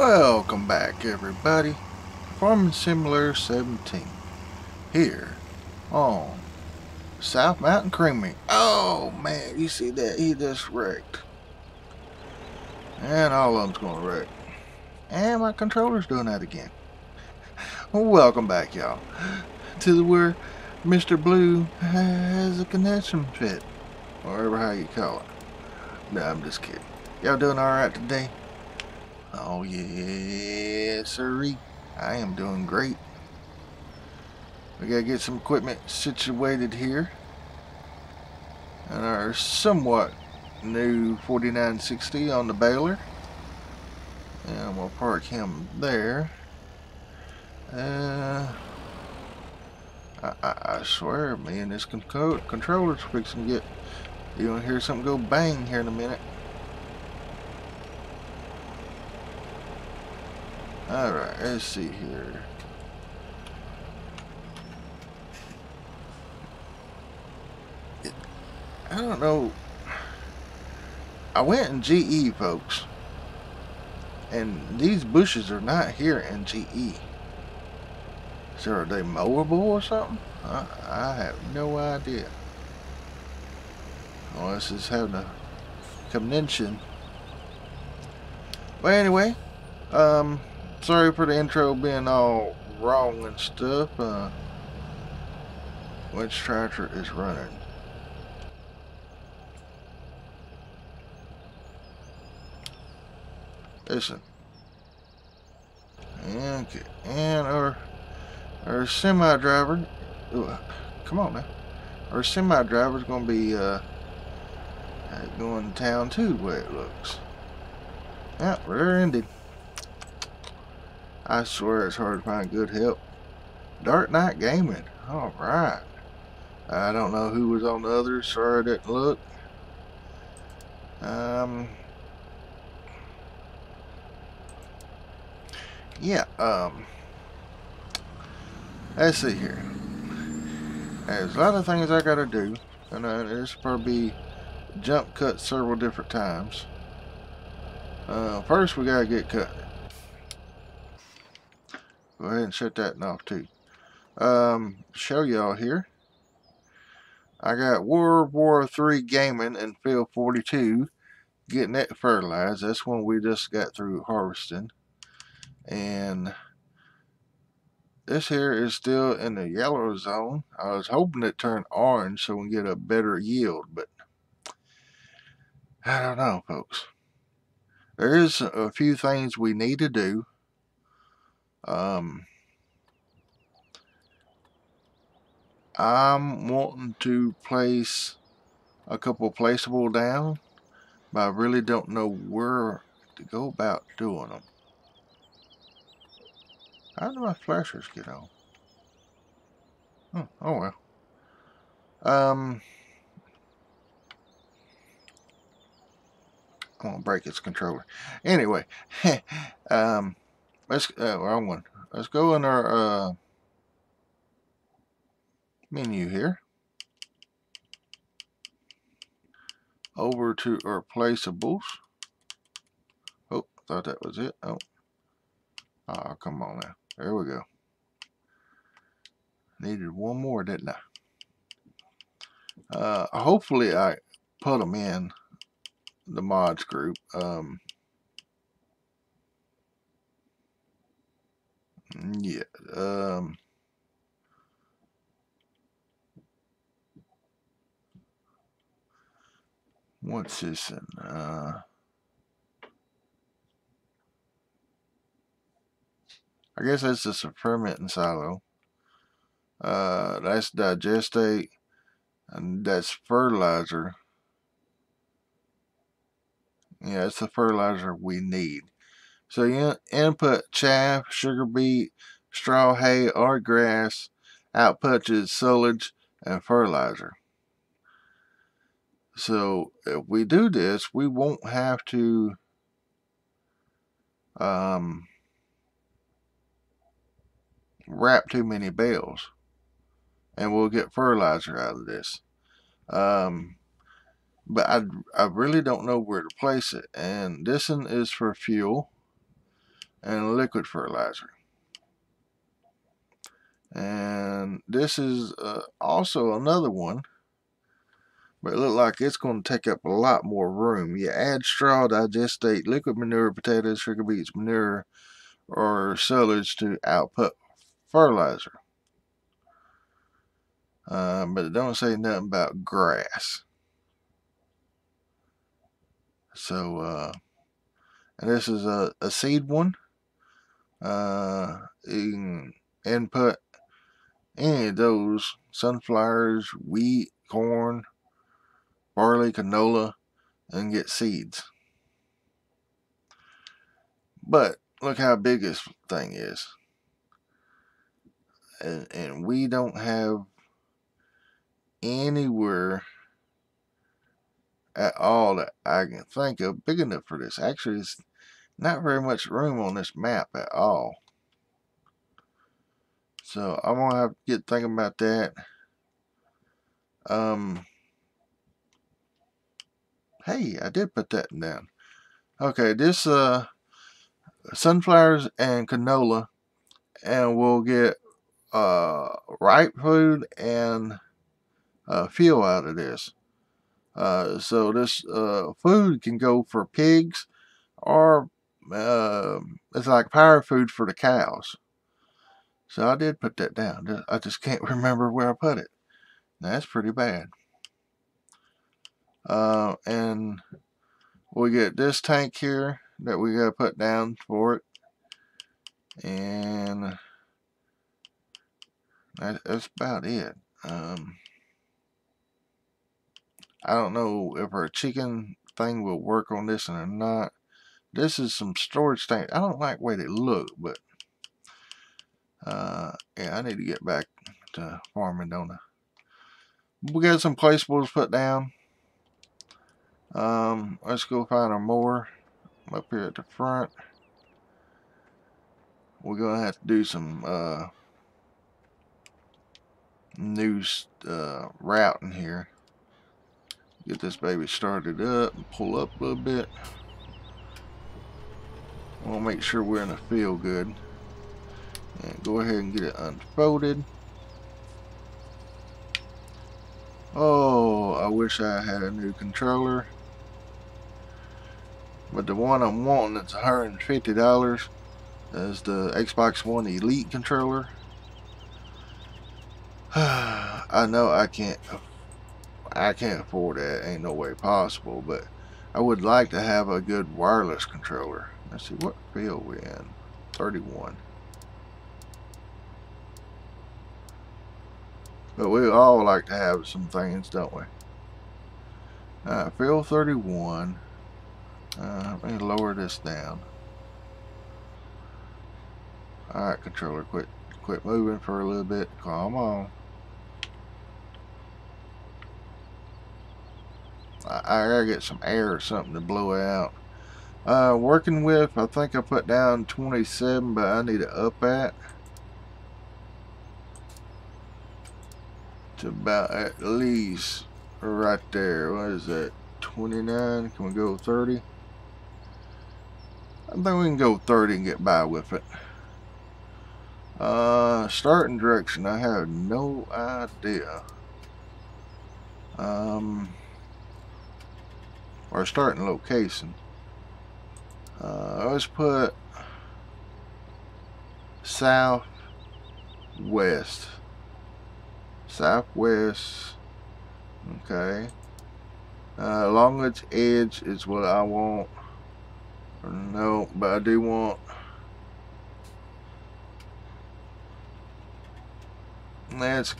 Welcome back, everybody. Farming Simulator 17 here on South Mountain Creamery. Oh man, you see that? He just wrecked. And all of them's gonna wreck. And my controller's doing that again. Welcome back, y'all, to where Mr. Blue has a connection fit. Or whatever how you call it. No, I'm just kidding. Y'all doing alright today? Oh yeah, sirree. I am doing great. We gotta get some equipment situated here. And our somewhat new 4960 on the baler. And we'll park him there. I swear, man, this controller's fixing to get... You're gonna hear something go bang here in a minute. Alright, let's see here. I don't know. I went in GE, folks. And these bushes are not here in GE. So are they mowable or something? I have no idea. Oh, this is having a convention. Well, anyway. Sorry for the intro being all wrong and stuff. Which tractor is running? Listen. Okay, and our semi driver. Come on now. Our semi driver's gonna be going to town too, the way it looks. Yep, we're ended. I swear it's hard to find good help. Dark Knight Gaming. Alright. I don't know who was on the other. Sorry I didn't look. Let's see here. There's a lot of things I gotta do. And there's probably jump cut several different times. First we gotta get cut. Go ahead and shut that off too. Show y'all here. I got World War 3 Gaming in Field 42. Getting that fertilized. That's when we just got through harvesting. And this here is still in the yellow zone. I was hoping it turned orange so we can get a better yield. But I don't know, folks. There is a few things we need to do. I'm wanting to place a couple placeable down, but I really don't know where to go about doing them. How do my flashers get on? Oh well. I'm gonna break its controller. Anyway, wrong one. Let's go in our menu here. Over to our placeables. Oh, thought that was it. Oh, come on now. There we go. Needed one more, didn't I? Hopefully I put them in the mods group. What's this in? I guess that's just a fermenting silo. That's digestate, and that's fertilizer. Yeah, it's the fertilizer we need. So you input chaff, sugar beet, straw, hay, or grass. Output is silage and fertilizer. So if we do this, we won't have to wrap too many bales, and we'll get fertilizer out of this. But I really don't know where to place it. And this one is for fuel. and liquid fertilizer. And this is also another one, but it looks like it's going to take up a lot more room. You add straw, digestate, liquid manure, potatoes, sugar beets, manure, or silage to output fertilizer. But it don't say nothing about grass. So, and this is a seed one. You can input any of those: sunflowers, wheat, corn, barley, canola, and get seeds. But look how big this thing is, and we don't have anywhere at all that I can think of big enough for this. Actually, it's not very much room on this map at all. So I'm gonna have to get thinking about that. Hey, I did put that down. Okay, this sunflowers and canola, and we'll get ripe food and fuel out of this. So this food can go for pigs, or it's like power food for the cows. So I did put that down. I just can't remember where I put it. Now, that's pretty bad. And we get this tank here that we gotta put down for it, and that's about it. I don't know if our chicken thing will work on this or not. This is some storage tank. I don't like the way they look, but yeah, I need to get back to farming, don't I? We got some placeables put down. Let's go find our mower up here at the front. We're gonna have to do some new routing here. Get this baby started up and pull up a little bit. We'll make sure we're in the field good. And go ahead and get it unfolded. Oh, I wish I had a new controller. But the one I'm wanting, it's $150. That's the Xbox One Elite controller. I know I can't afford that. Ain't no way possible. But I would like to have a good wireless controller. Let's see, what field we in? 31. But we all like to have some things, don't we? Alright, field 31. Let me lower this down. Alright, controller, quit moving for a little bit. Come on. I gotta get some air or something to blow it out. Working with, I think I put down 27, but I need to up that to about at least right there. What is that? 29? Can we go 30? I think we can go 30 and get by with it. Starting direction, I have no idea. Or starting location. Let's put southwest. Southwest. Okay. Along its edge is what I want. No, but I do want. Let's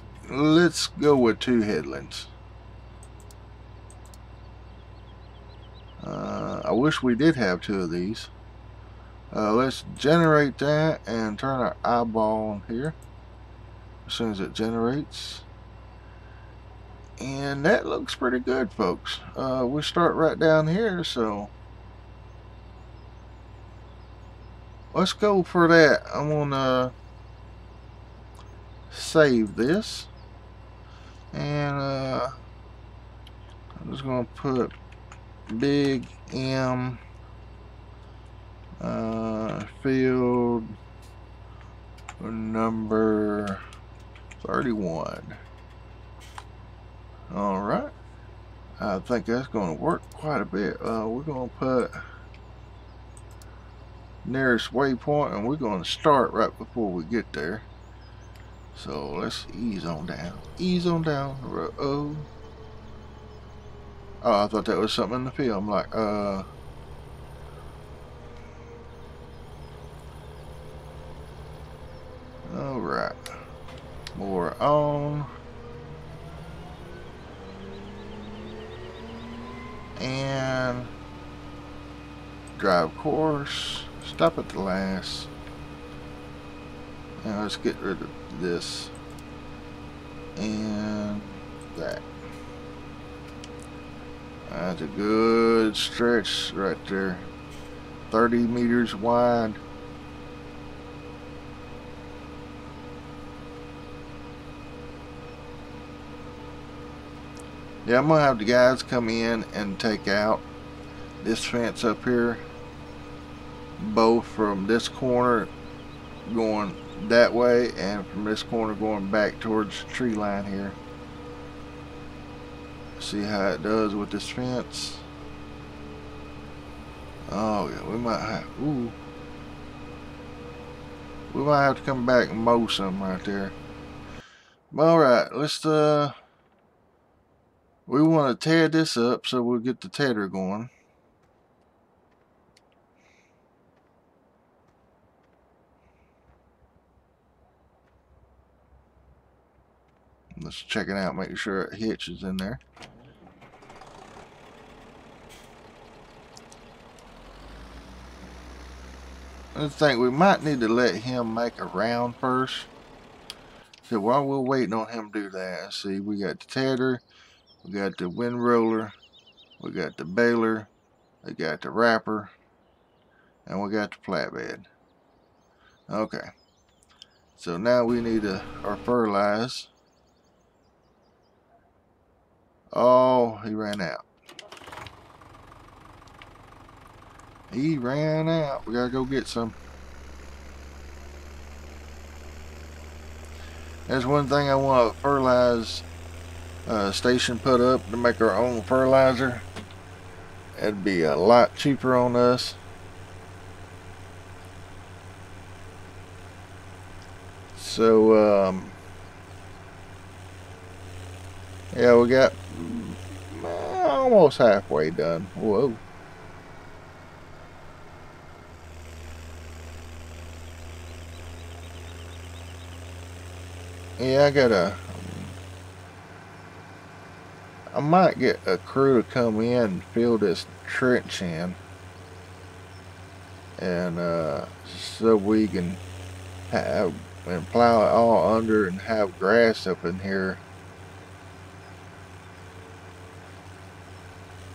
go with two headlands. I wish we did have two of these. Let's generate that and turn our eyeball on here as soon as it generates, and that looks pretty good, folks. We start right down here, so let's go for that. I'm gonna save this, and I'm just gonna put Big M Field number 31. All right, I think that's going to work quite a bit. We're going to put nearest waypoint, and we're going to start right before we get there. So let's ease on down the road. Oh, I thought that was something in the field. I'm like, all right, more on. And drive course, stop at the last. Now let's get rid of this and that. That's a good stretch right there, 30 meters wide. Yeah, I'm gonna have the guys come in and take out this fence up here, both from this corner going that way and from this corner going back towards the tree line here. See how it does with this fence. Oh yeah, we might have, ooh, we might have to come back and mow some right there. All right, let's we want to tear this up, so we'll get the tedder going. Let's check it out, make sure it hitches in there. I think we might need to let him make a round first. So while we're waiting on him to do that, see, we got the tedder. We got the wind roller, we got the baler, we got the wrapper, and we got the flatbed. Okay, so now we need to fertilize. Oh, he ran out. He ran out. We gotta go get some. That's one thing I want to fertilize. Station put up to make our own fertilizer. It'd be a lot cheaper on us. So yeah, we got almost halfway done. Whoa. Yeah, I might get a crew to come in and fill this trench in, and so we can have and plow it all under and have grass up in here,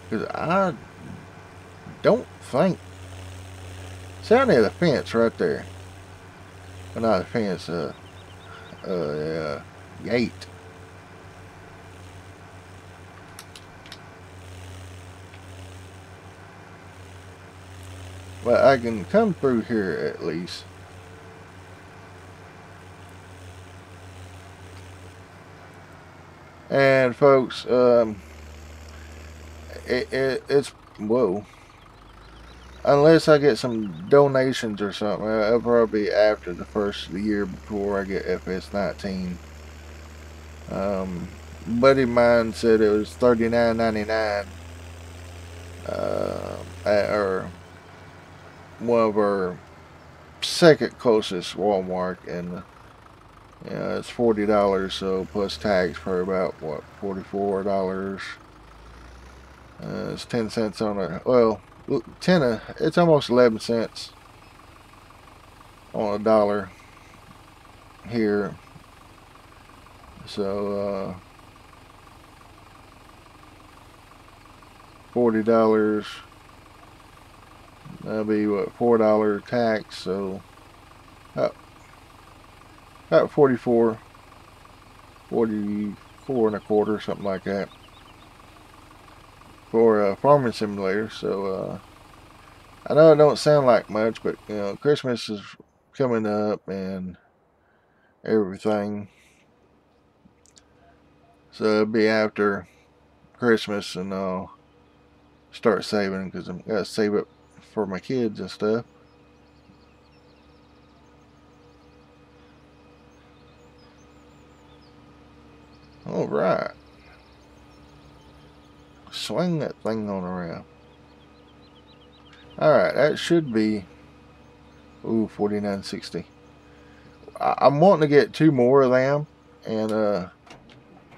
because I don't think, see, I near the fence right there, well, not a fence, gate. But I can come through here at least. And folks, it's whoa. Unless I get some donations or something, it'll probably be after the first of the year before I get FS19. Buddy of mine said it was $39.99. Or one of our second closest Walmart, and yeah, it's $40, so plus tax for about what, $44. It's 10 cents on a, well, it's almost 11 cents on a dollar here. So $40. That'll be what, $4 tax, so about 44 and a quarter, something like that, for a Farming Simulator. So I know it don't sound like much, but you know, Christmas is coming up and everything. So it'll be after Christmas and I'll start saving because I've got to save up for my kids and stuff. All right. Swing that thing on around. Alright, that should be, ooh, 49.60. I'm wanting to get 2 more of them and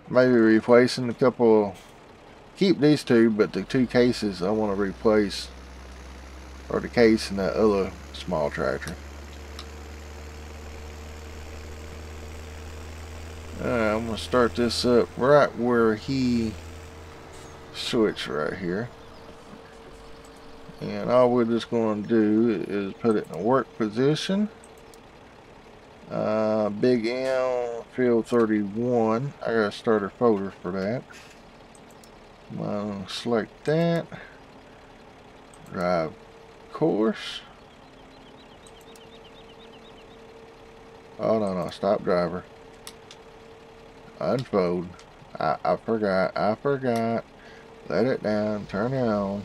maybe replacing a couple. Keep these 2, but the 2 cases I want to replace, or the case and that other small tractor. Alright, I'm going to start this up right where he switched right here. And all we're just going to do is put it in a work position. Big M, field 31. I got a starter folder for that. I'm going to select that. Drive course. Oh, no, stop driver. Unfold. I forgot. Let it down, turn it on.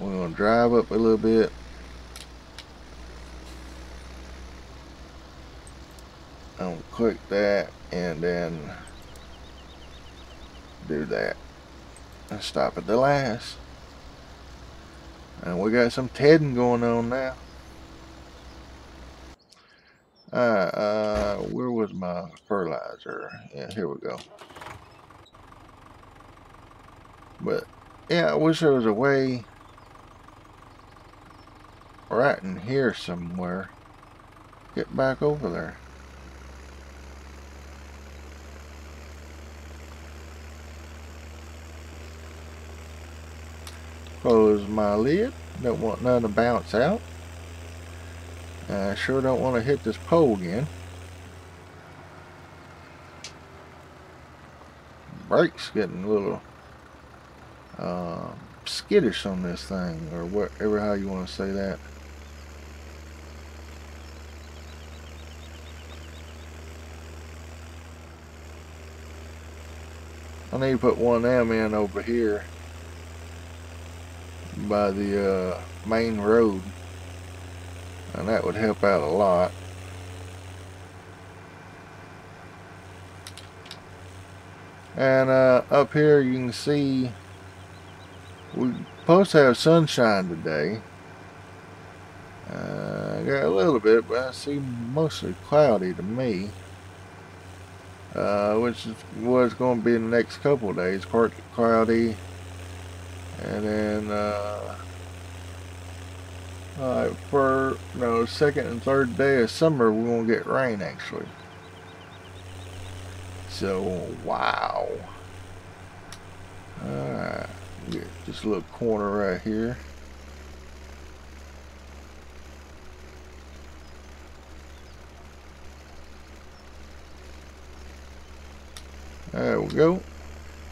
We're going to drive up a little bit. I'm going to click that and then do that. And stop at the last. And we got some tedding going on now. Alright, where was my fertilizer? Yeah, here we go. But, yeah, I wish there was a way right in here somewhere. Get back over there. Close my lid. Don't want none to bounce out. I sure don't want to hit this pole again. Brake's getting a little skittish on this thing, or whatever how you want to say that. I need to put one of them in over here by the main road, and that would help out a lot. And up here you can see we're supposed to have sunshine today. I got a little bit, but I see mostly cloudy to me. Which is what's going to be in the next couple of days. Partly cloudy, and then for no second and third day of summer, we're going to get rain actually. So wow! All right, get this little corner right here. There we go.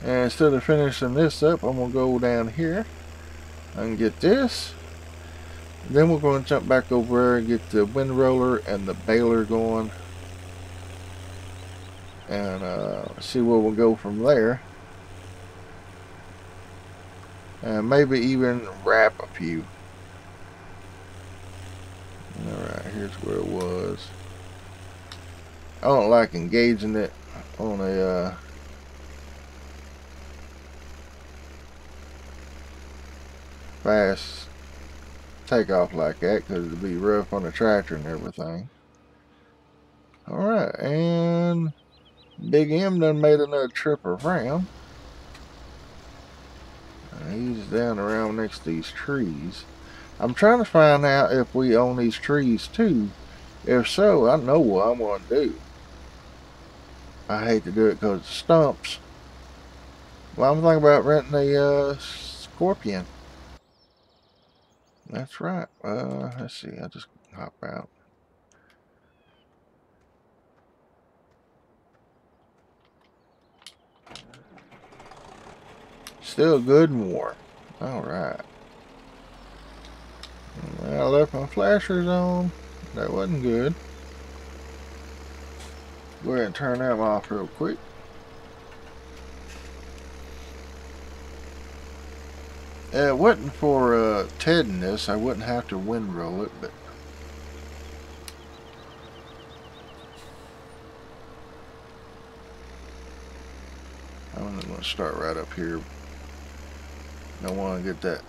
And instead of finishing this up, I'm going to go down here and get this. Then we're going to jump back over there and get the windroller and the baler going. And see where we'll go from there. And maybe even wrap a few. Alright, here's where it was. I don't like engaging it on a fast takeoff like that, because it'd be rough on the tractor and everything. Alright, and Big M done made another trip around. He's down around next to these trees. I'm trying to find out if we own these trees too. If so, I know what I'm going to do. I hate to do it because of stumps. Well, I'm thinking about renting a scorpion. That's right. Let's see. I'll just hop out. Still good and warm. All right. I left my flashers on. That wasn't good. Go ahead and turn them off real quick. It wasn't for Ted in this, I wouldn't have to windroll it, but I'm going to start right up here. Don't want to get that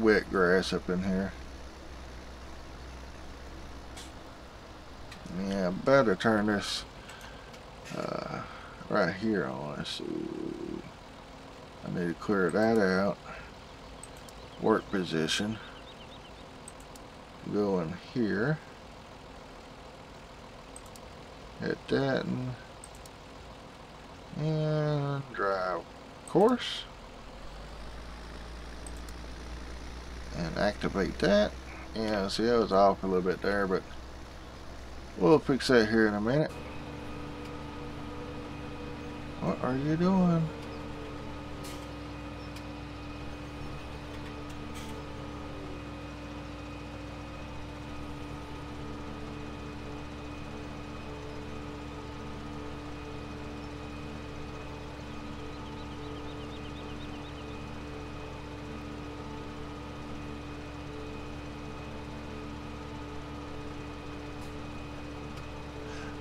wet grass up in here. Yeah, better turn this right here on. So I need to clear that out. Work position. Go in here. Hit that and drive course. And activate that. Yeah, see, I was off a little bit there, but we'll fix that here in a minute. What are you doing?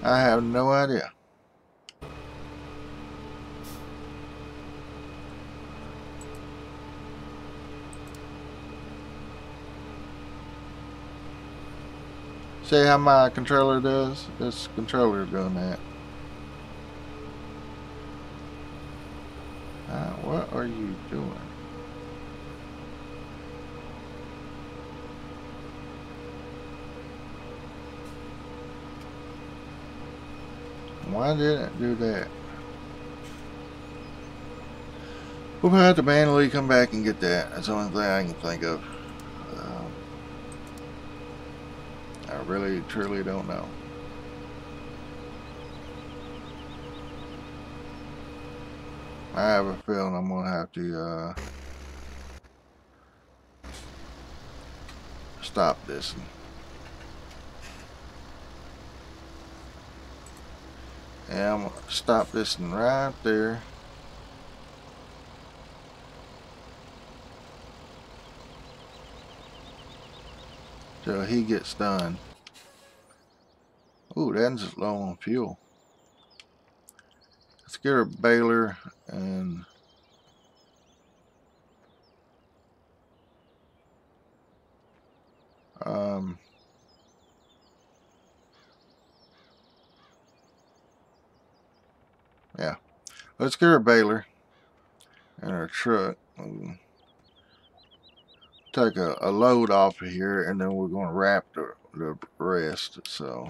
I have no idea. See how my controller does? This controller doing that. What are you doing? Why did it do that? We'll have to manually come back and get that. That's the only thing I can think of. I really, truly don't know. I have a feeling I'm going to have to stop this. And I'm going to stop this one right there. Till he gets done. Ooh, that's low on fuel. Let's get our baler and yeah, let's get our baler and our truck. We'll take a load off of here, and then we're going to wrap the rest. So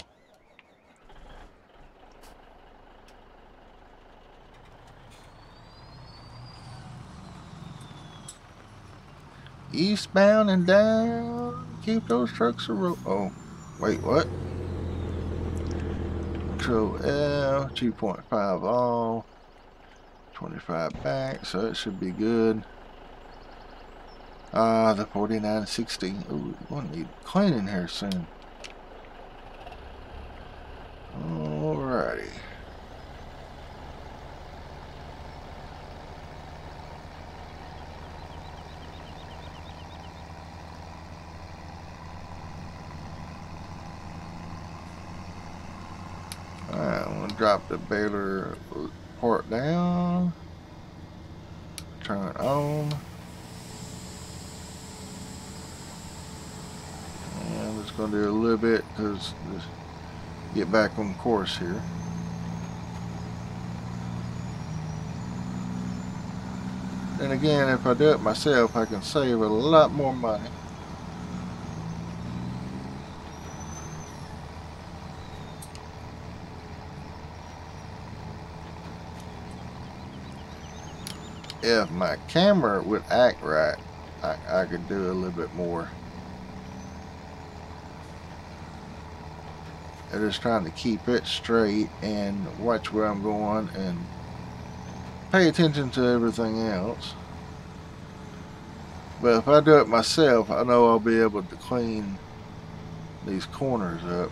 eastbound and down. Keep those trucks a roll. Oh, wait, what? Control L, 2.5 all, 25 back, so it should be good. The 4960. Ooh, we'll need cleaning here soon. Alrighty. Drop the baler port down, turn it on, and I'm just going to do a little bit because get back on course here. And again, if I do it myself, I can save a lot more money. If my camera would act right, I could do a little bit more. I'm just trying to keep it straight and watch where I'm going and pay attention to everything else. But if I do it myself, I know I'll be able to clean these corners up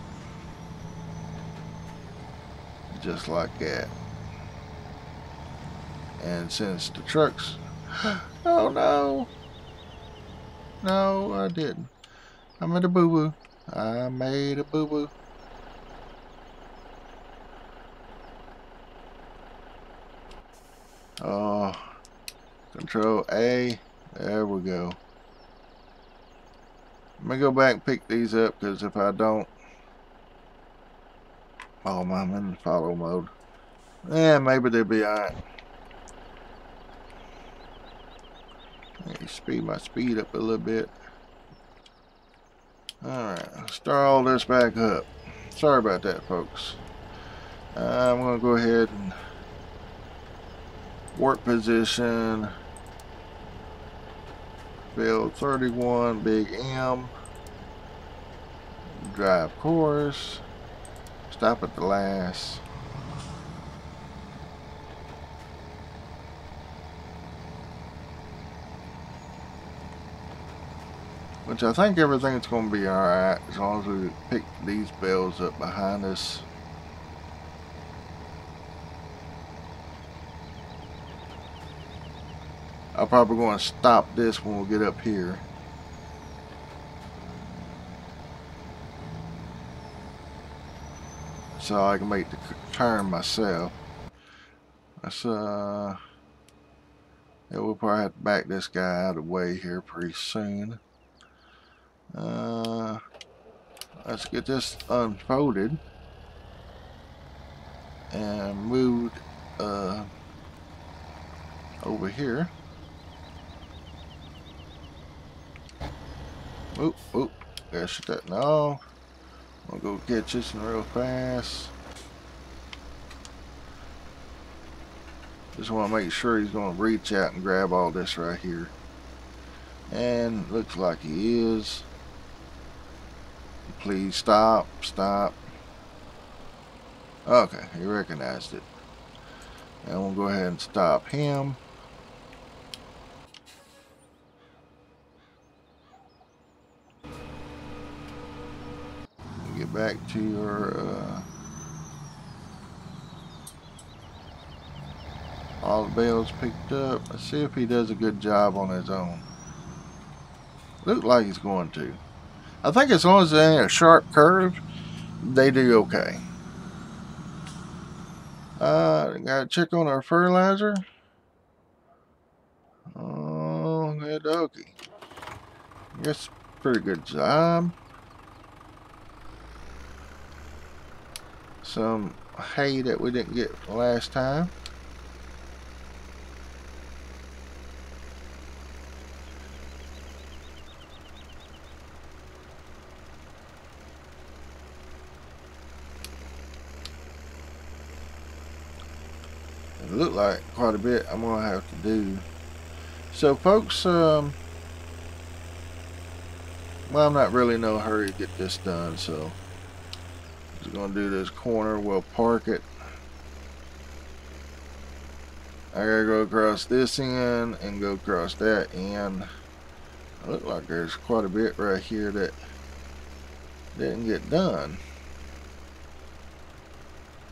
just like that. And since the trucks, oh no, no I didn't, I made a boo-boo, I made a boo-boo. Oh, Control A, there we go. Let me go back and pick these up, because if I don't, oh, I'm in follow mode. Yeah, maybe they'll be alright. Let me speed my speed up a little bit. Alright, start all this back up. Sorry about that, folks. I'm going to go ahead and work position field 31 big M, drive course, stop at the last. Which I think everything's going to be alright as long as we pick these bells up behind us. I'm probably going to stop this when we get up here. So I can make the turn myself. That's yeah, we'll probably have to back this guy out of the way here pretty soon. Let's get this unfolded and moved over here. Oop, oop, gotta shut that now. I'll go catch this one real fast. Just want to make sure he's going to reach out and grab all this right here. And looks like he is. Please stop, stop. Okay, he recognized it. And we'll go ahead and stop him. Back to your all the bells picked up. Let's see if he does a good job on his own. Look like he's going to. I think as long as they ain't a sharp curve, they do okay. Gotta check on our fertilizer. Oh, good, okay. That's a pretty good job. Some hay that we didn't get last time. It looked like quite a bit I'm gonna have to do. So folks, well, I'm not really in no hurry to get this done, so just gonna do this corner, we'll park it. I gotta go across this end and go across that end. Look like there's quite a bit right here that didn't get done.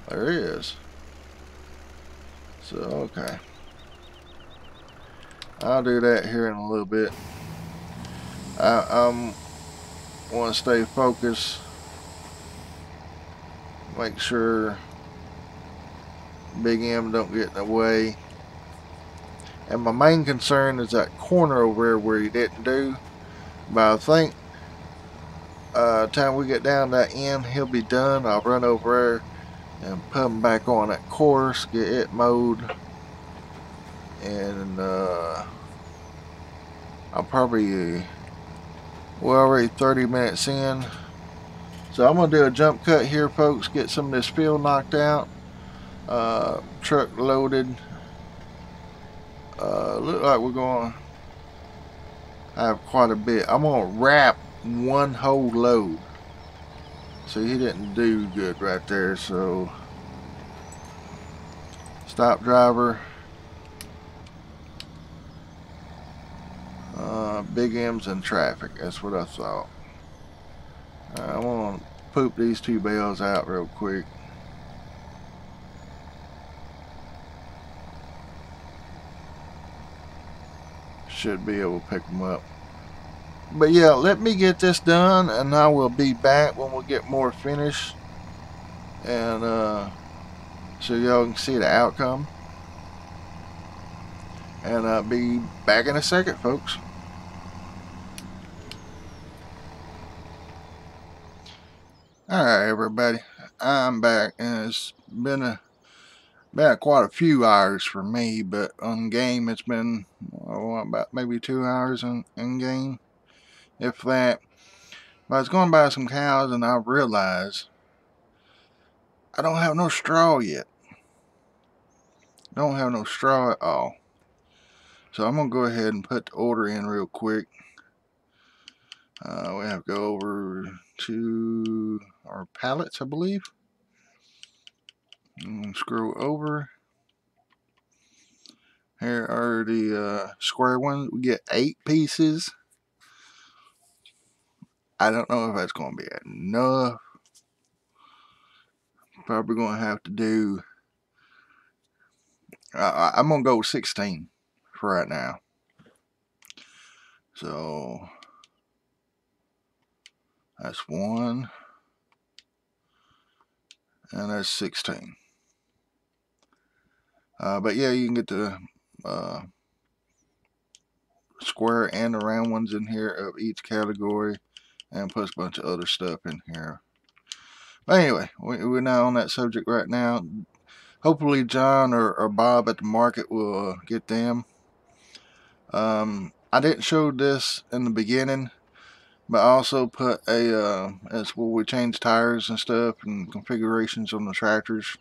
There is. So okay, I'll do that here in a little bit. I want to stay focused. Make sure Big M don't get in the way. And my main concern is that corner over there where he didn't do. But I think time we get down that end, he'll be done. I'll run over there and put him back on that course, get it mowed. And I'll probably, we're already 30 minutes in. So I'm going to do a jump cut here, folks, get some of this field knocked out, truck loaded. Look like we're going to have quite a bit. I'm going to wrap one whole load. See, he didn't do good right there, so stop driver. big M's in traffic. That's what I thought. I'm gonna poop these two bales out real quick. Should be able to pick them up. But yeah, let me get this done and I will be back when we get more finished, and so y'all can see the outcome. And I'll be back in a second, folks. Alright, everybody, I'm back, and it's been about quite a few hours for me, but on game it's been about maybe 2 hours in game, if that. But I was going to buy some cows and I realized I don't have no straw yet. Don't have no straw at all. So I'm going to go ahead and put the order in real quick. We have to go over to our pallets, I believe. I'm going to scroll over. Here are the square ones. We get 8 pieces. I don't know if that's going to be enough. Probably going to have to do... I'm going to go with 16 for right now. So... that's 1. And that's 16. But yeah, you can get the square and the round ones in here of each category, and plus a bunch of other stuff in here. But anyway, we're not on that subject right now. Hopefully John or Bob at the market will get them. I didn't show this in the beginning, but I also put a, that's where we change tires and stuff and configurations on the tractors.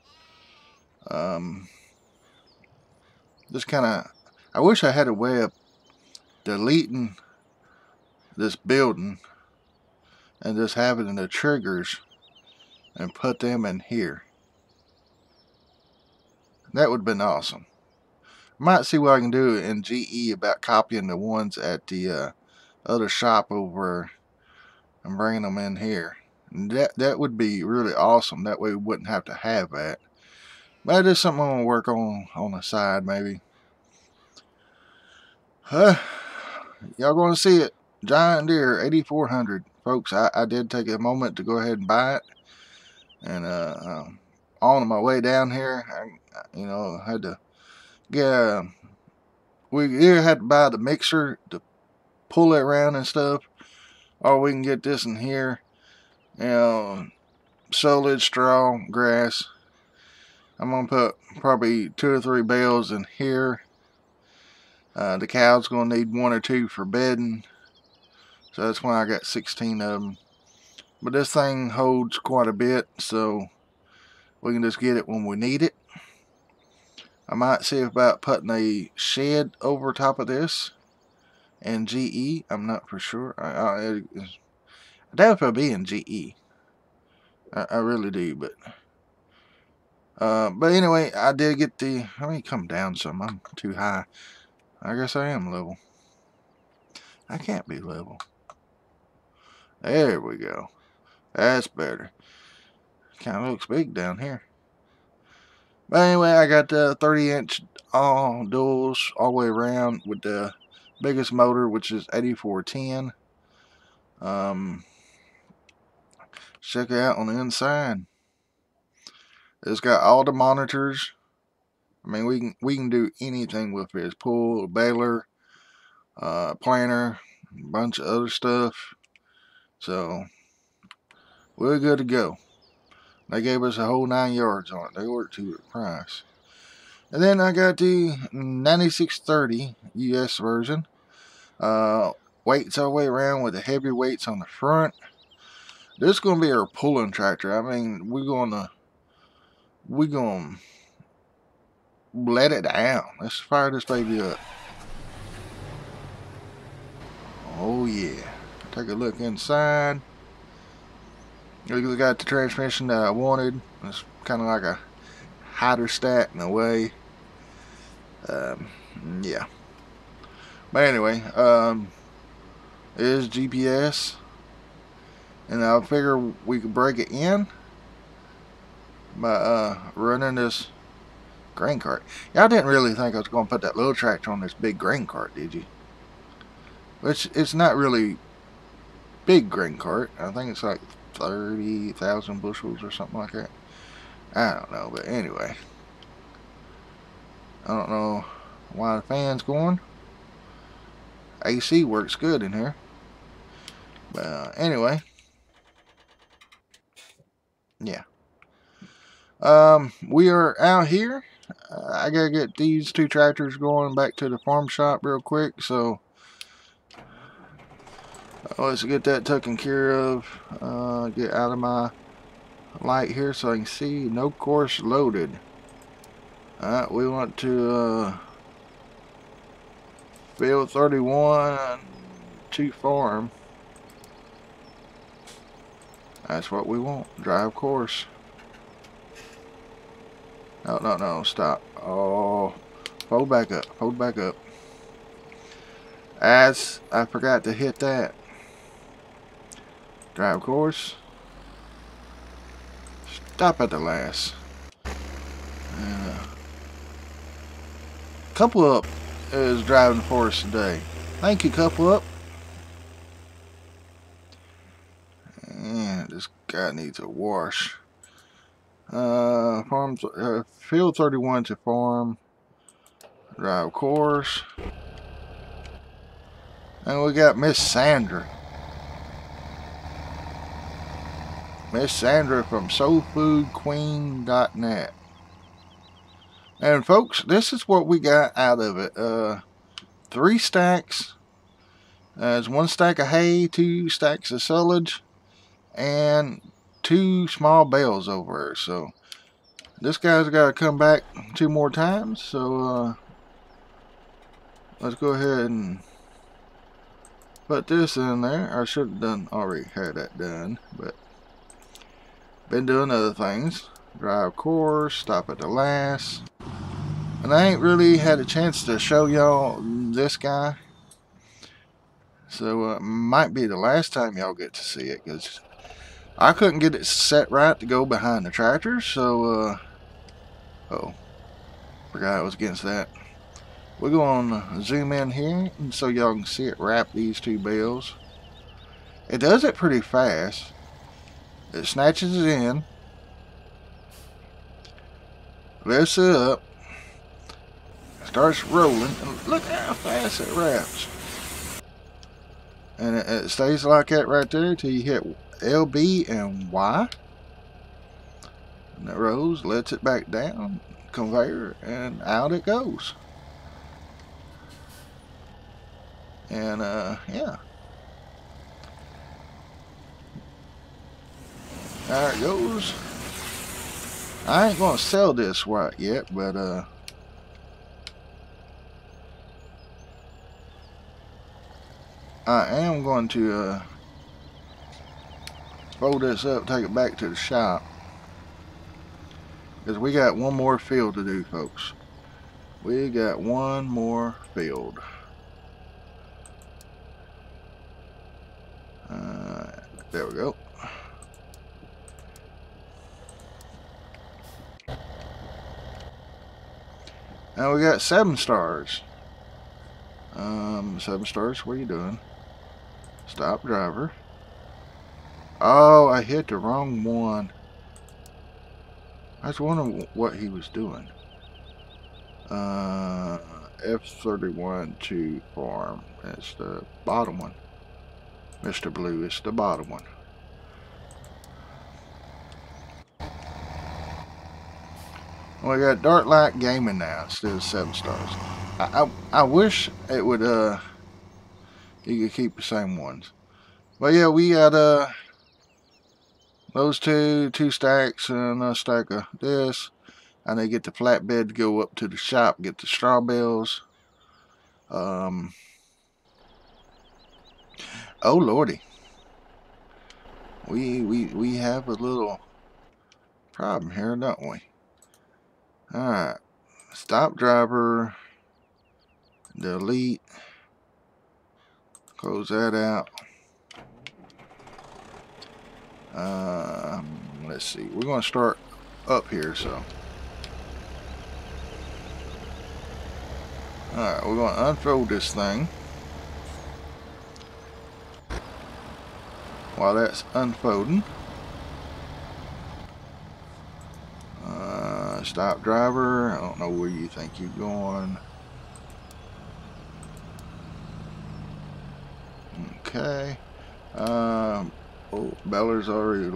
Just kind of, I wish I had a way of deleting this building and just having the triggers and put them in here. That would have been awesome. Might see what I can do in GE about copying the ones at the other shop over and bringing them in here. That would be really awesome. That way we wouldn't have to have that. But that is something I'm gonna work on the side maybe. Y'all gonna see it. John Deere 8400, folks. I did take a moment to go ahead and buy it, and on my way down here, I, you know, had to get. We either had to buy the mixer to pull it around and stuff, or we can get this in here. You know, solid straw, grass. I'm gonna put probably 2 or 3 bales in here. The cow's gonna need 1 or 2 for bedding, so that's why I got 16 of them. But this thing holds quite a bit, so we can just get it when we need it. I might see about putting a shed over top of this and GE. I'm not for sure. I doubt if I'll be in GE. I really do, but anyway, I did get the, let me come down some. I'm too high. I guess I am level. I can't be level. There we go. That's better. Kind of looks big down here. But anyway, I got the 30-inch all duals all the way around with the biggest motor, which is 8410. Check it out on the inside. It's got all the monitors. I mean, we can do anything with it. It's pull, baler, planter, a bunch of other stuff. So we're good to go. They gave us a whole 9 yards on it. They ordered to the price. And then I got the 9630 US version. Weights all the way around with the heavy weights on the front. This is gonna be our pulling tractor. I mean, we're gonna let it down. Let's fire this baby up. Oh yeah. Take a look inside. We got the transmission that I wanted. It's kind of like a hydrostat in a way. Yeah. But anyway, is GPS, and I figure we could break it in by running this grain cart. Y'all didn't really think I was going to put that little tractor on this big grain cart, did you? Which it's not really big grain cart. I think it's like 30,000 bushels or something like that. I don't know, but anyway, I don't know why the fan's going. AC works good in here, but anyway, yeah. We are out here. I gotta get these two tractors going back to the farm shop real quick, so let's get that taken care of. Get out of my light here so I can see. No course loaded. Alright, we want to field 31 to farm. That's what we want. Drive course. No, no, no, stop. Oh, fold back up, fold back up. As I forgot to hit that. Drive course. Stop at the last. Couple Up is driving for us today. Thank you, Couple Up. And this guy needs a wash. Farms, field 31 to farm, drive course, and we got Miss Sandra. Miss Sandra from soulfoodqueen.net. And folks, this is what we got out of it. 3 stacks. There's 1 stack of hay, 2 stacks of silage, and 2 small bales over there. So this guy's got to come back 2 more times. So let's go ahead and put this in there. I should have done already had that done, but been doing other things. Drive course, stop at the last. And I ain't really had a chance to show y'all this guy, so might be the last time y'all get to see it, because I couldn't get it set right to go behind the tractor. So oh, forgot I was against that. We're gonna zoom in here so y'all can see it wrap these 2 bales. It does it pretty fast. It snatches it in, lifts it up, starts rolling, and look how fast it wraps. And it stays like that right there till you hit LB and Y, and it rolls, lets it back down, conveyor, and out it goes. And yeah, there it goes. I ain't gonna sell this right yet, but I am going to fold this up, take it back to the shop, because we got 1 more field to do, folks. We got 1 more field. There we go. Now we got 7 stars. 7 stars, what are you doing? Stop driver. Oh, I hit the wrong one. I was wondering what he was doing. F31 to farm. That's the bottom one. Mr. Blue is the bottom one. We got Dark Knight Gaming now instead of 7 stars. I wish it would you could keep the same ones. But yeah, we got those 2 stacks and a stack of this. And they get the flatbed to go up to the shop, get the straw bales. Oh lordy. We have a little problem here, don't we? Alright, stop driver, delete, Close that out. Let's see. We're going to start up here, so. Alright, we're going to unfold this thing. While that's unfolding. Stop driver. I don't know where you think you're going. Okay. Oh, Beller's already...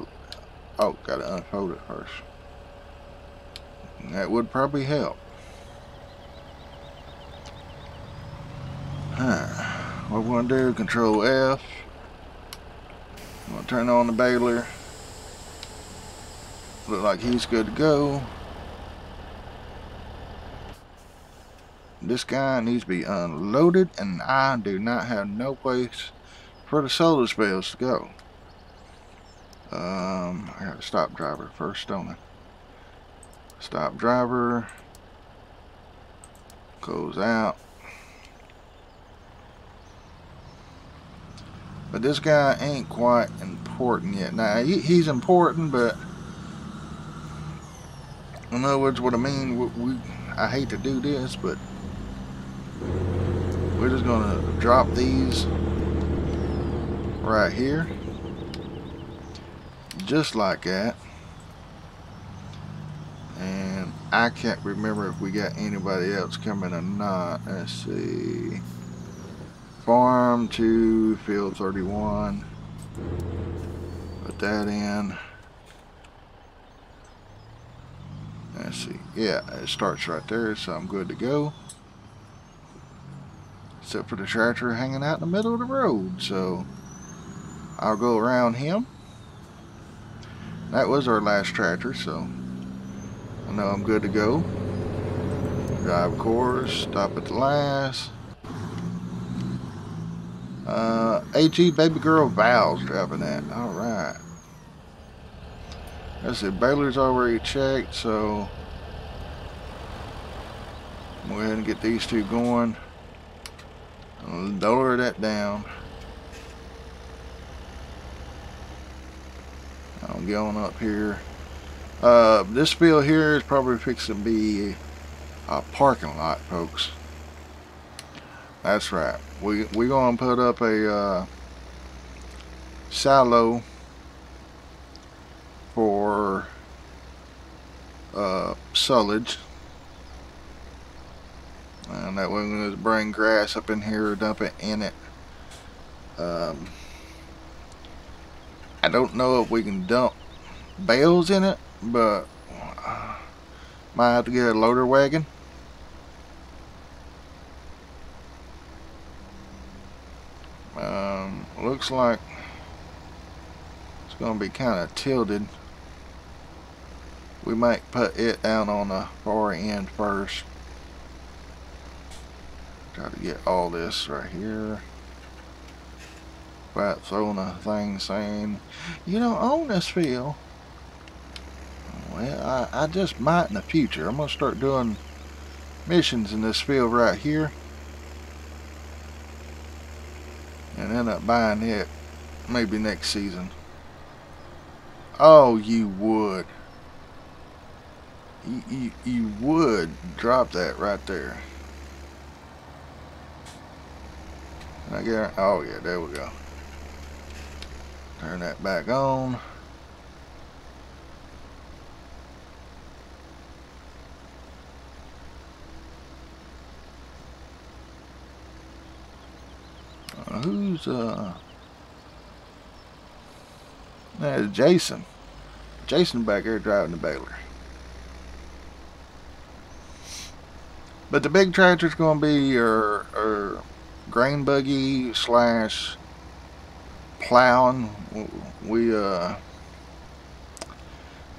Oh, gotta unfold it first. That would probably help. What we're gonna do, Control F. I'm gonna turn on the baler. Look like he's good to go. This guy needs to be unloaded, and I do not have no place for the solar spells to go. I gotta stop driver first, don't I? Stop driver. Goes out. But this guy ain't quite important yet. Now, he's important, but... In other words, what I mean, I hate to do this, but... We're just gonna drop these right here, just like that. And I can't remember if we got anybody else coming or not. Let's see. Farm to field 31. Put that in. Let's see. Yeah, it starts right there, so I'm good to go. Except for the tractor hanging out in the middle of the road, so I'll go around him. That was our last tractor, so I know I'm good to go. Drive course, stop at the last. AG baby girl Val's driving that. All right. That's it. Baylor's already checked, so I'm gonna go ahead and get these two going. Lower that down. I'm going up here. This field here is probably fixing to be a parking lot, folks. That's right. We're going to put up a silo for silage. And that way we can just bring grass up in here, dump it in it. I don't know if we can dump bales in it, but might have to get a loader wagon. Looks like it's going to be kind of tilted. We might put it down on the far end first. Try to get all this right here. Without throwing a thing saying, you don't own this field. Well, I just might in the future. I'm going to start doing missions in this field right here. And end up buying it maybe next season. Oh, you would. You would drop that right there. I guarantee, oh yeah, there we go. Turn that back on. Who's that's Jason. Jason back there driving the baler. But the big tractor's gonna be your grain buggy slash plowing. We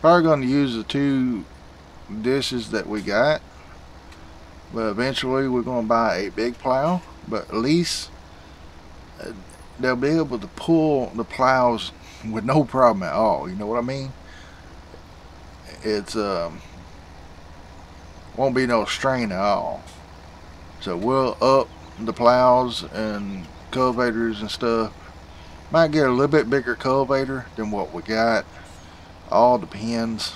probably going to use the two dishes that we got, but eventually we're going to buy a big plow. But at least they'll be able to pull the plows with no problem at all. You know what I mean? It's won't be no strain at all. So we'll up the plows and cultivators and stuff. Might get a little bit bigger cultivator than what we got. All depends.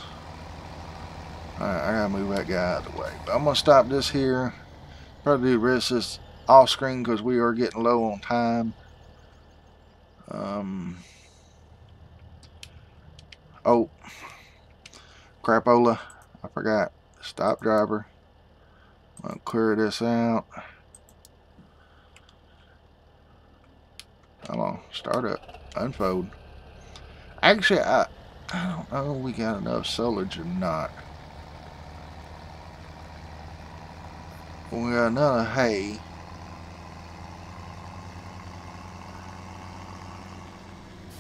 Alright, I gotta move that guy out of the way. But I'm gonna stop this here. Probably do the rest of this off screen because we are getting low on time. Oh, crapola. I forgot. Stop driver. I'm gonna clear this out. Hold on. Start up. Unfold. Actually, I don't know if we got enough silage or not. We got another hay.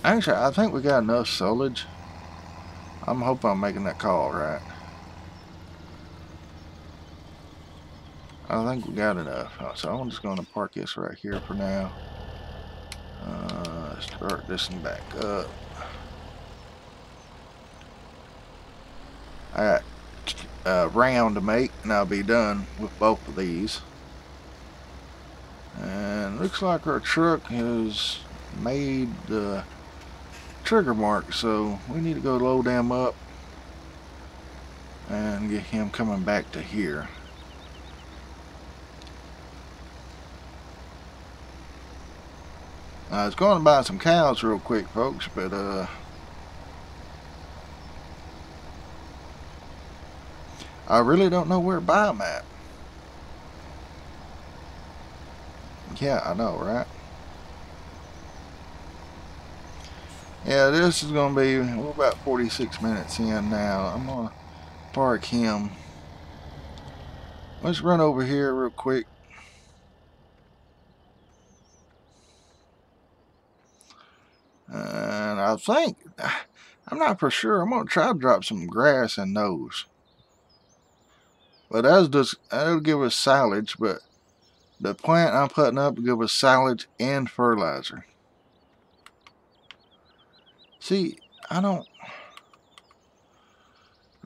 Actually, I think we got enough silage. I'm hoping I'm making that call right. I think we got enough. So I'm just going to park this right here for now. Start this and back up. I got a round to make, and I'll be done with both of these. And looks like our truck has made the trigger mark, so we need to go load him up and get him coming back to here. I was going to buy some cows real quick, folks, but I really don't know where to buy them at. Yeah, I know, right? Yeah, this is going to be, we're about 46 minutes in now. I'm going to park him. Let's run over here real quick. And I think, I'm not for sure, I'm going to try to drop some grass in those. But that'll give us silage, but the plant I'm putting up will give us silage and fertilizer. See, I don't...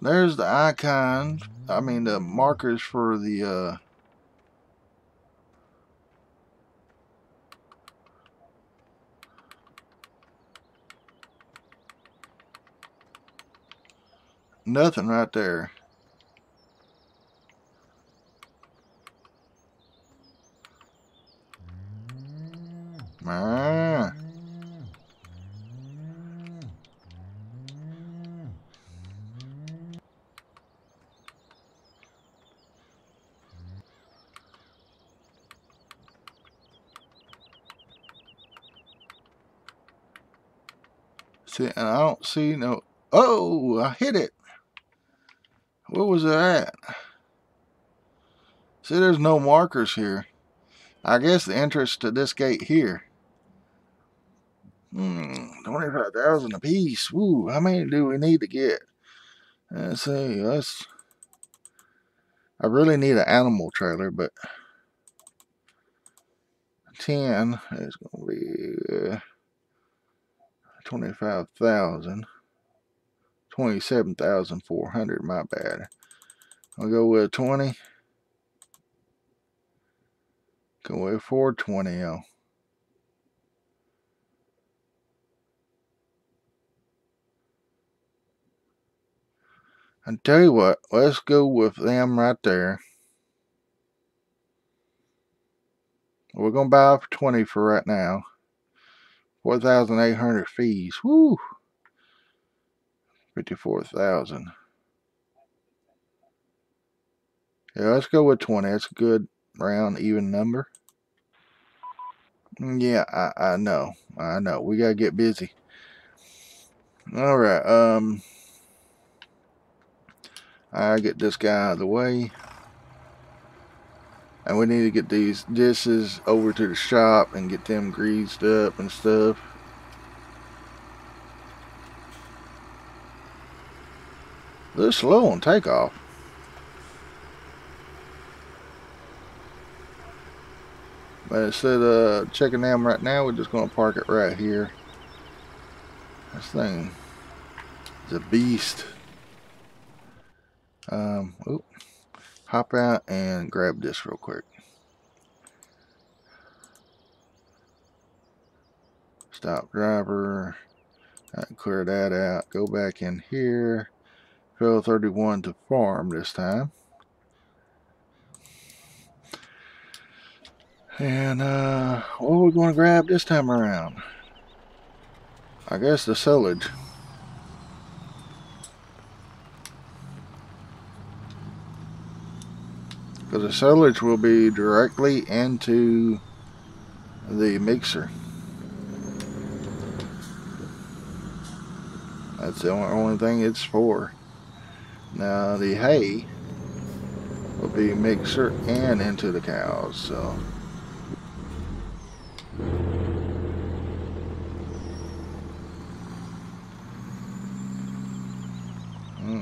There's the icons, I mean the markers for the... Nothing right there. Ah. See, and I don't see no... Oh, I hit it. What was that? See, there's no markers here. I guess the entrance to this gate here. 25,000 a piece. Woo, how many do we need to get? Let's see, I really need an animal trailer, but 10 is gonna be 25,000. 27,400, my bad. I'll go with 20. Go with 420. Oh. I tell you what, let's go with them right there. We're gonna buy for 20 for right now. 4,800 fees. Woo. 54,000. Yeah, let's go with 20. That's a good round, even number. Yeah, I know. I know. We gotta get busy. All right. I get this guy out of the way, and we need to get these dishes over to the shop and get them greased up and stuff. They're slow on takeoff. But instead of checking them right now, we're just going to park it right here. This thing is a beast. Hop out and grab this real quick. stop driver. I can clear that out. Go back in here. Fill 31 to farm this time. And what are we going to grab this time around? I guess the silage. Because the silage will be directly into the mixer. That's the only thing it's for. Now the hay will be mixer and into the cows. So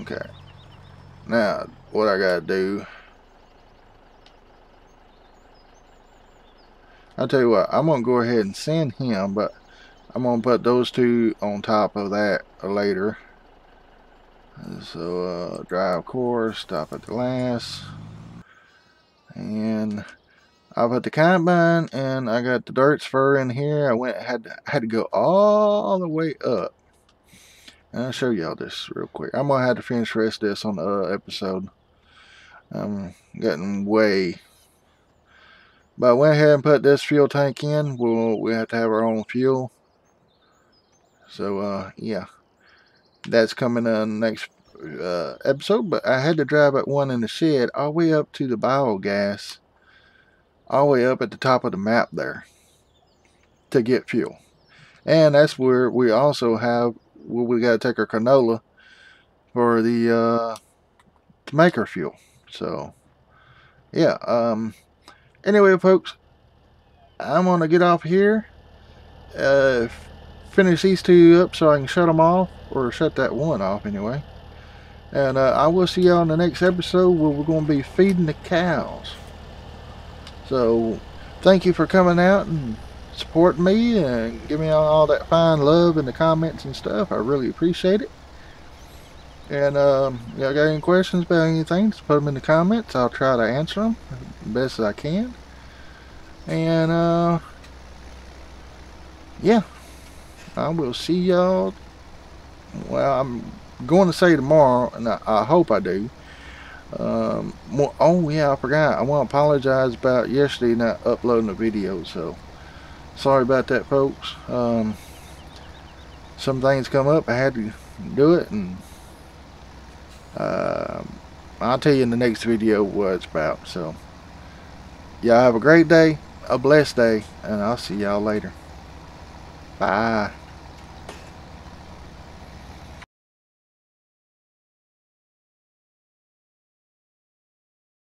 okay, now what I gotta do, I'll tell you what, I'm gonna go ahead and send him, but I'm gonna put those two on top of that later. So drive course, stop at the last, and I put the combine, and I got the dirt spur in here. I had to go all the way up, and I'll show y'all this real quick. I'm gonna have to finish the rest of this on the episode. I'm getting way, but I went ahead and put this fuel tank in. We have to have our own fuel. So yeah, that's coming on next episode. But I had to drive at one in the shed all the way up to the biogas, all the way up at the top of the map there, to get fuel. And that's where we also have where we got to take our canola for the to make our fuel. So yeah, anyway folks, I'm gonna get off here, finish these two up so I can shut them off, or shut that one off anyway. And I will see y'all in the next episode where we're going to be feeding the cows. So thank you for coming out and supporting me and giving me all that fine love in the comments and stuff. I really appreciate it. And y'all got any questions about anything, just put them in the comments. I'll try to answer them best as I can. And yeah, I will see y'all. Well, I'm going to say tomorrow, and I hope I do. Oh yeah, I forgot. I want to apologize about yesterday not uploading a video, so sorry about that folks. Some things come up, I had to do it, and I'll tell you in the next video what it's about. So y'all have a great day, a blessed day, and I'll see y'all later. Bye.